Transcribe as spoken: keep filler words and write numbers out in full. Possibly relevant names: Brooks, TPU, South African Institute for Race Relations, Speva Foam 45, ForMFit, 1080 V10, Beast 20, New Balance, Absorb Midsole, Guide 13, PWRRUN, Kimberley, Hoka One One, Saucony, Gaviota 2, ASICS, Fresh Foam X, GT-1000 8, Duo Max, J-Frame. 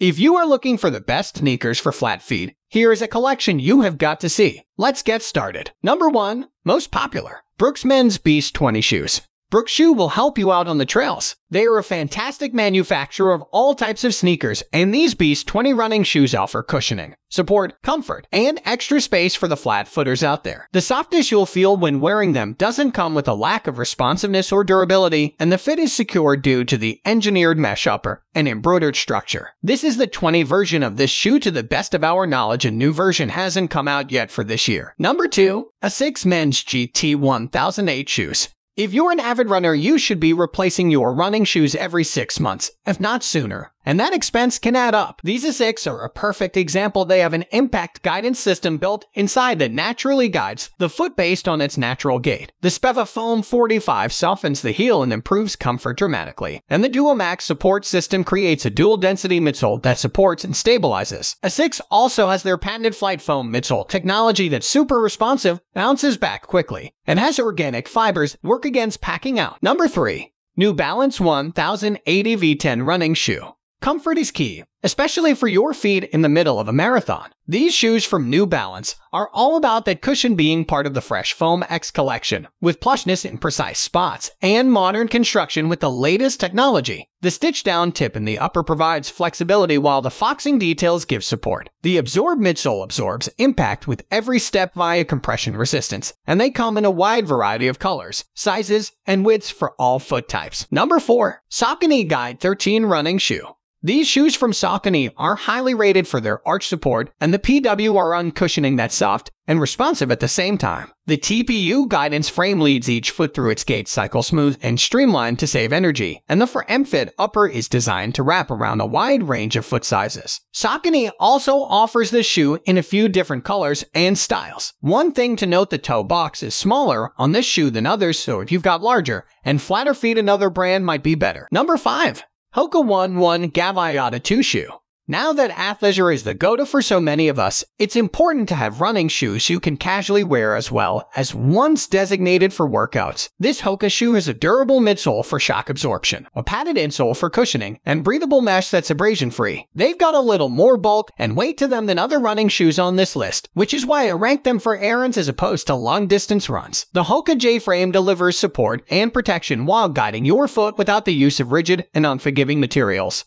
If you are looking for the best sneakers for flat feet, here is a collection you have got to see. Let's get started. Number one. Most popular. Brooks Men's Beast twenty shoes. Brooks Shoe will help you out on the trails. They are a fantastic manufacturer of all types of sneakers, and these Beast twenty running shoes offer cushioning, support, comfort, and extra space for the flat footers out there. The softness you'll feel when wearing them doesn't come with a lack of responsiveness or durability, and the fit is secure due to the engineered mesh upper and embroidered structure. This is the twenty version of this shoe to the best of our knowledge. A new version hasn't come out yet for this year. Number two. A S I C S Men's G T one thousand eight shoes. If you're an avid runner, you should be replacing your running shoes every six months, if not sooner, and that expense can add up. These A S I C S are a perfect example. They have an impact guidance system built inside that naturally guides the foot based on its natural gait. The Speva Foam forty-five softens the heel and improves comfort dramatically, and the Duo Max support system creates a dual-density midsole that supports and stabilizes. A S I C S also has their patented Flight Foam midsole technology that's super responsive, bounces back quickly, and has organic fibers working against packing out. Number three. New Balance ten eighty V ten running shoe. Comfort is key, especially for your feet in the middle of a marathon. These shoes from New Balance are all about that cushion being part of the Fresh Foam X collection, with plushness in precise spots and modern construction with the latest technology. The stitch-down tip in the upper provides flexibility while the foxing details give support. The Absorb midsole absorbs impact with every step via compression resistance, and they come in a wide variety of colors, sizes, and widths for all foot types. Number four. Saucony Guide thirteen running shoe. These shoes from Saucony are highly rated for their arch support and the P W R R U N cushioning that's soft and responsive at the same time. The T P U guidance frame leads each foot through its gait cycle smooth and streamlined to save energy, and the ForMFit upper is designed to wrap around a wide range of foot sizes. Saucony also offers this shoe in a few different colors and styles. One thing to note, the toe box is smaller on this shoe than others, so if you've got larger and flatter feet, another brand might be better. Number five. Hoka One One Gaviota two shoe. Now that athleisure is the go-to for so many of us, it's important to have running shoes you can casually wear as well as ones designated for workouts. This Hoka shoe has a durable midsole for shock absorption, a padded insole for cushioning, and breathable mesh that's abrasion-free. They've got a little more bulk and weight to them than other running shoes on this list, which is why I rank them for errands as opposed to long-distance runs. The Hoka J-Frame delivers support and protection while guiding your foot without the use of rigid and unforgiving materials.